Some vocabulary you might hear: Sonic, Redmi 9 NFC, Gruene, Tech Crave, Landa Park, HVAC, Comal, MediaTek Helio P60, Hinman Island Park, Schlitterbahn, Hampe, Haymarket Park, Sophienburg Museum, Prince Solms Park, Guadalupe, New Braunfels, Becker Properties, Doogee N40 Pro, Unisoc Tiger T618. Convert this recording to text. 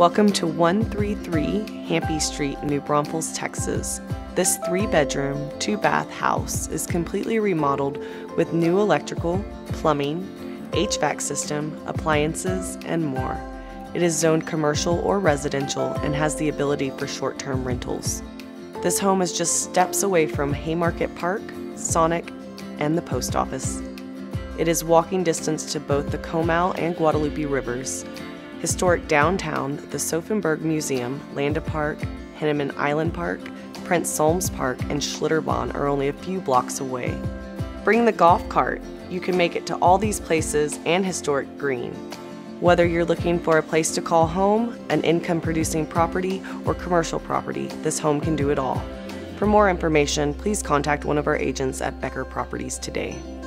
Welcome to 133 Hampe Street in New Braunfels, Texas. This 3-bedroom, 2-bath house is completely remodeled with new electrical, plumbing, HVAC system, appliances, and more. It is zoned commercial or residential and has the ability for short-term rentals. This home is just steps away from Haymarket Park, Sonic, and the post office. It is walking distance to both the Comal and Guadalupe rivers. Historic downtown, the Sophienburg Museum, Landa Park, Hinman Island Park, Prince Solms Park, and Schlitterbahn are only a few blocks away. Bring the golf cart. You can make it to all these places and historic Gruene. Whether you're looking for a place to call home, an income-producing property, or commercial property, this home can do it all. For more information, please contact one of our agents at Becker Properties today.